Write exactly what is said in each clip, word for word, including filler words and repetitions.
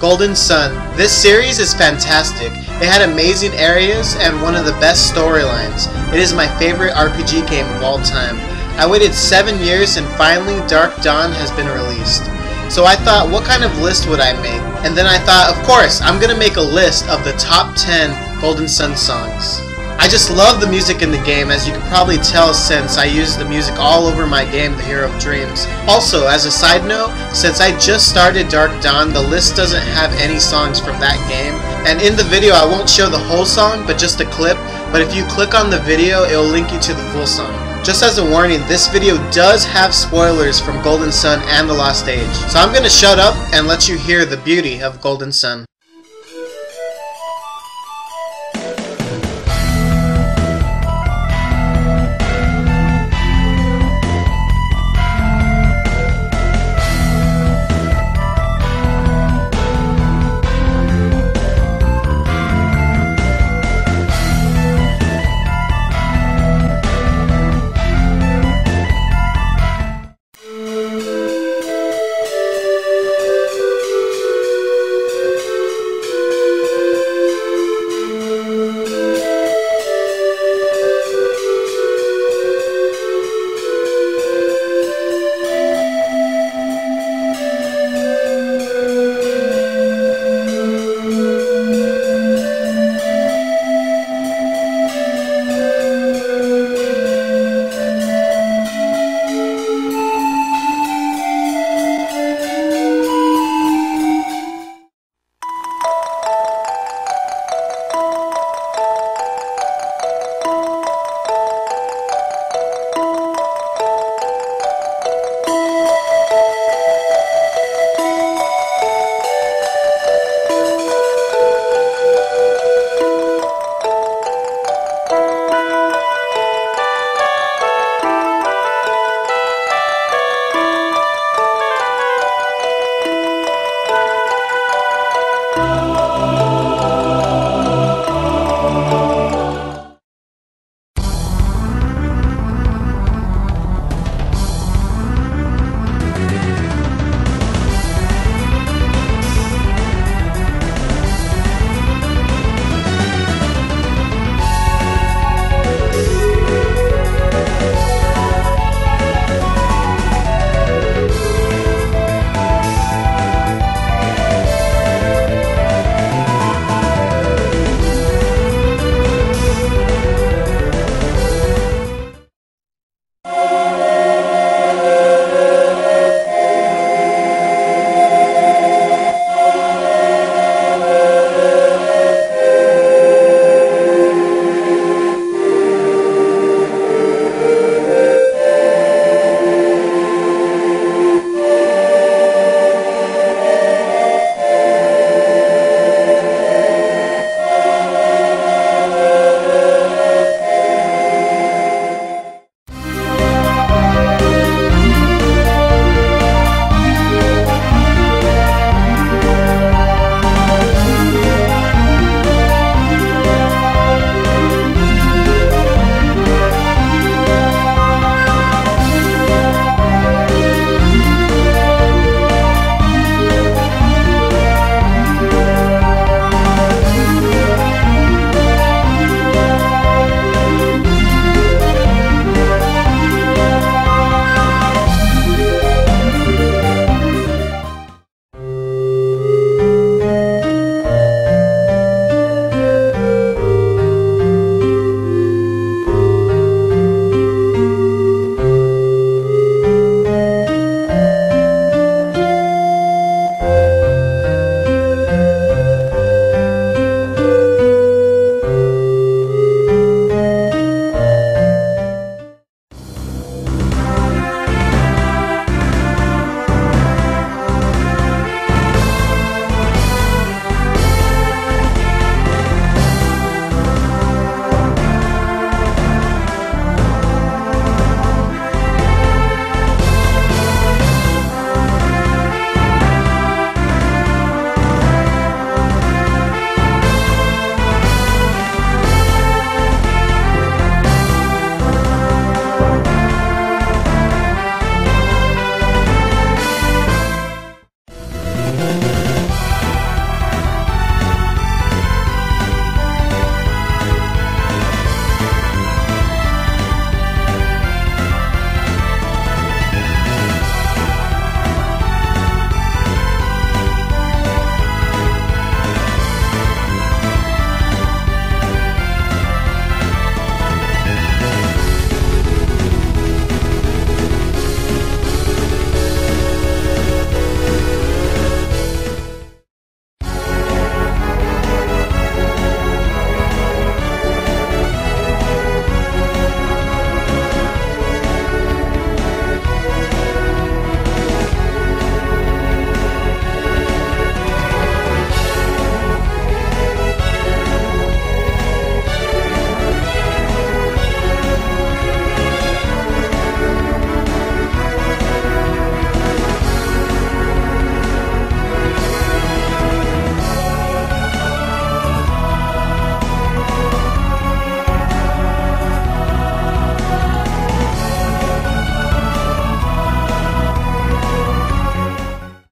Golden Sun. This series is fantastic. It had amazing areas and one of the best storylines. It is my favorite R P G game of all time. I waited seven years and finally Dark Dawn has been released. So I thought, what kind of list would I make? And then I thought, of course, I'm gonna make a list of the top ten Golden Sun songs. I just love the music in the game, as you can probably tell since I use the music all over my game, The Hero of Dreams. Also, as a side note, since I just started Dark Dawn, the list doesn't have any songs from that game. And in the video, I won't show the whole song, but just a clip. But if you click on the video, it'll link you to the full song. Just as a warning, this video does have spoilers from Golden Sun and The Lost Age. So I'm gonna shut up and let you hear the beauty of Golden Sun.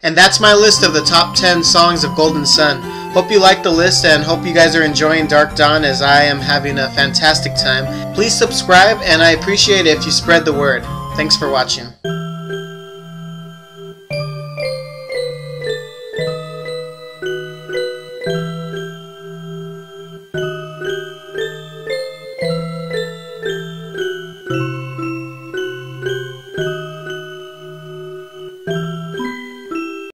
And that's my list of the top ten songs of Golden Sun. Hope you like the list and hope you guys are enjoying Dark Dawn as I am having a fantastic time. Please subscribe and I appreciate it if you spread the word. Thanks for watching.